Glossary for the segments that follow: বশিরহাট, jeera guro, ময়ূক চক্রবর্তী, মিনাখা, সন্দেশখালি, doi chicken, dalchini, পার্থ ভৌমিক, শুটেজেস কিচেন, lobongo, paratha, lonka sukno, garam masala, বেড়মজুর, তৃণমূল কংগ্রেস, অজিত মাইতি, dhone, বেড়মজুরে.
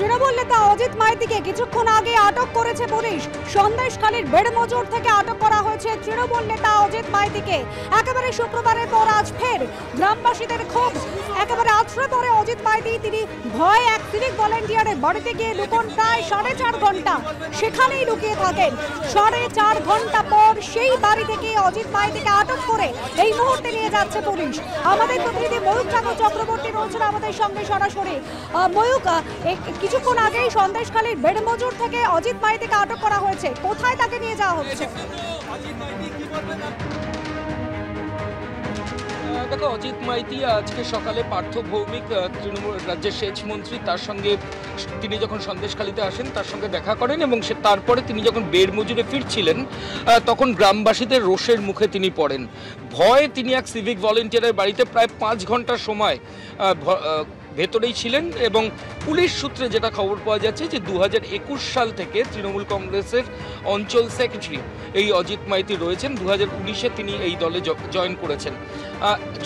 তৃণমূল নেতা অজিত মাইতিকে কিছুক্ষণ আগে আটক করেছে পুলিশ। সন্দেশখালির বেড়মজুর থেকে আটক করা হয়েছে তৃণমূল নেতা অজিত মাইতিকে। একেবারে শুক্রবারের পর আজ ফের গ্রামবাসীদের ক্ষোভ। একেবারে আছড়ে পড়ে অজিত মাইতি। তিনি ভয়ে এক সিভিক ভলেন্টিয়ারের বাড়িতে গিয়ে লুকোন প্রায় 4.5 ঘন্টা, সেখানেই লুকিয়ে থাকেন। 4.5 ঘন্টা পর সেই বাড়ি থেকে অজিত মাইতিকে আটক করে এই মুহূর্তে নিয়ে যাচ্ছে পুলিশ। আমাদের প্রতিনিধি ময়ূক চক্রবর্তী রয়েছেন আমাদের সঙ্গে সরাসরি। ময়ূক, কিছুক্ষণ আগেই সন্দেশখালীর বেড়মজুর থেকে অজিত মাইতিকে আটক করা হয়েছে, কোথায় তাকে নিয়ে যাওয়া হচ্ছে? দেখো, অজিত মাইতি আজকে সকালে পার্থ ভৌমিক, তৃণমূল রাজ্যের সেচ মন্ত্রী, তার সঙ্গে তিনি যখন সন্দেশখালিতে আসেন তার সঙ্গে দেখা করেন এবং তারপরে তিনি যখন বেড়মজুরে ফিরছিলেন তখন গ্রামবাসীদের রোষের মুখে তিনি পড়েন। ভয়ে তিনি এক সিভিক ভলেন্টিয়ারের বাড়িতে প্রায় 5 ঘন্টা সময় ভেতরেই ছিলেন এবং পুলিশ সূত্রে যেটা খবর পাওয়া যাচ্ছে যে 2021 সাল থেকে তৃণমূল কংগ্রেসের অঞ্চল সেক্রেটারি এই অজিত মাইতি রয়েছেন। 2019-এ তিনি এই দলে জয়েন করেছেন।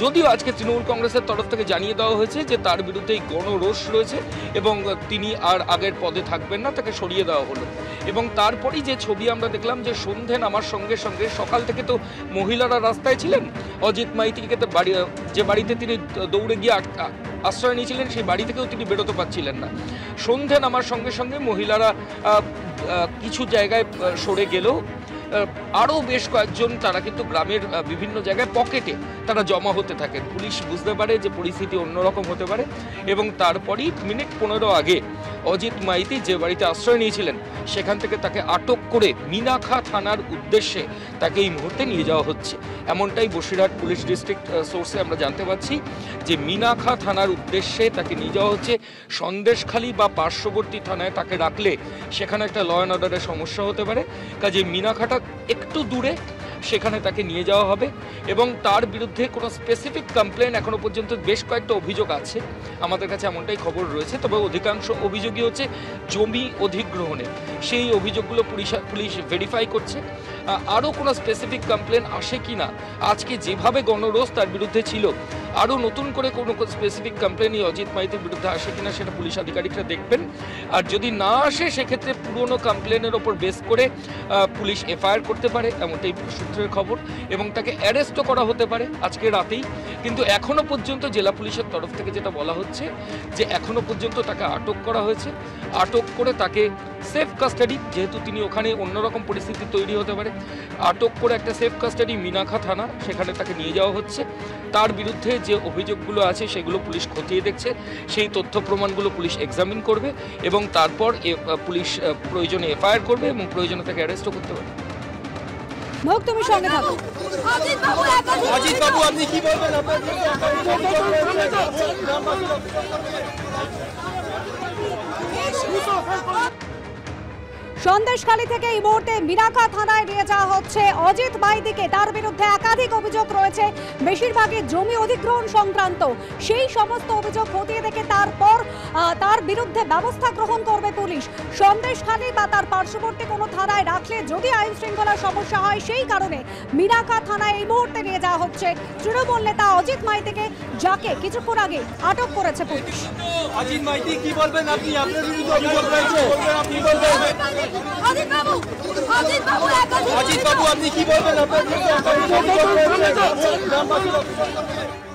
যদিও আজকে তৃণমূল কংগ্রেসের তরফ থেকে জানিয়ে দেওয়া হয়েছে যে তার বিরুদ্ধে এই গণরোষ রয়েছে এবং তিনি আর আগের পদে থাকবেন না, তাকে সরিয়ে দেওয়া হলো। এবং তারপরেই যে ছবি আমরা দেখলাম যে সন্ধ্যে নামার সঙ্গে সঙ্গে সকাল থেকে তো মহিলারা রাস্তায় ছিলেন। অজিত মাইতিকে যে বাড়িতে তিনি দৌড়ে গিয়ে আশ্রয় নিয়েছিলেন সেই বাড়ি থেকেও তিনি বেরোতে পারছিলেন না। সন্ধ্যে নামার সঙ্গে সঙ্গে মহিলারা কিছু জায়গায় সরে গেলেও আরও বেশ কয়েকজন তারা কিন্তু গ্রামের বিভিন্ন জায়গায় পকেটে তারা জমা হতে থাকেন। পুলিশ বুঝতে পারে যে পরিস্থিতি অন্যরকম হতে পারে এবং তারপরই মিনিট 15 আগে অজিত মাইতি যে বাড়িতে আশ্রয় নিয়েছিলেন সেখান থেকে তাকে আটক করে মিনাখা থানার উদ্দেশ্যে তাকে এই মুহূর্তে নিয়ে যাওয়া হচ্ছে। এমনটাই বশিরহাট পুলিশ ডিস্ট্রিক্ট সোর্সে আমরা জানতে পারছি যে মিনাখা থানার উদ্দেশ্যে তাকে নিয়ে যাওয়া হচ্ছে। সন্দেশখালি বা পার্শ্ববর্তী থানায় তাকে রাখলে সেখানে একটা ল অ্যান্ড অর্ডারের সমস্যা হতে পারে, কাজে মিনাখাটা একটু দূরে, সেখানে তাকে নিয়ে যাওয়া হবে এবং তার বিরুদ্ধে কোনো স্পেসিফিক কমপ্লেন এখনো পর্যন্ত বেশ কয়েকটা অভিযোগ আছে আমাদের কাছে, এমনটাই খবর রয়েছে। তবে অধিকাংশ অভিযোগই হচ্ছে জমি অধিগ্রহণে, সেই অভিযোগগুলো পুলিশ ভেরিফাই করছে। আরও কোনো স্পেসিফিক কমপ্লেন আসে কি না, আজকে যেভাবে গণরোষ তার বিরুদ্ধে ছিল আরও নতুন করে কোনো স্পেসিফিক কমপ্লেনই অজিত মাইতির বিরুদ্ধে আসে কিনা সেটা পুলিশ আধিকারিকরা দেখবেন। আর যদি না আসে সেক্ষেত্রে পুরনো কমপ্লেনের ওপর বেস করে পুলিশ এফআইআর করতে পারে, এমনটাই সূত্রের খবর, এবং তাকে অ্যারেস্টও করা হতে পারে আজকে রাতেই। কিন্তু এখনও পর্যন্ত জেলা পুলিশের তরফ থেকে যেটা বলা হচ্ছে যে এখনও পর্যন্ত তাকে আটক করা হয়েছে। আটক করে তাকে সেফ কাস্টাডি, যেহেতু তিনি ওখানে অন্যরকম পরিস্থিতি তৈরি হতে পারে, আটক করে একটা সেফ কাস্টাডি মিনাখা থানা, সেখানে তাকে নিয়ে যাওয়া হচ্ছে। তার বিরুদ্ধে যে অভিযোগগুলো আছে সেগুলো পুলিশ খতিয়ে দেখছে, সেই তথ্য প্রমাণগুলো পুলিশ এক্সামিন করবে এবং তারপর পুলিশ প্রয়োজনে এফআইআর করবে এবং প্রয়োজনে তাকে অ্যারেস্টও করতে পারবে। সন্দেশখালী থেকে এই মুহূর্তে মিনাখা থানায় নিয়ে যাওয়া হচ্ছে অজিত মাইতিকে। তার বিরুদ্ধে একাধিক অভিযোগ রয়েছে, বেশিরভাগই জমি অধিগ্রহণ সংক্রান্ত। সেই সমস্ত অভিযোগ খতিয়ে দেখে তারপর তার বিরুদ্ধে ব্যবস্থা গ্রহণ করবে পুলিশ। সন্দেশখালী বা তার পার্শ্ববর্তী কোনো থানায় রাখলে যদি আইন শৃঙ্খলার সমস্যা হয়, সেই কারণে মিনাখা থানায় এই মুহূর্তে নিয়ে যাওয়া হচ্ছে তৃণমূল নেতা অজিত মাইতিকে, যাকে কিছুক্ষণ আগে আটক করেছে পুলিশ। অজিত মাইতি, কি বলবেন আপনি? আপনার বিরুদ্ধে অজিত বাবু, আপনি কি বলবেন?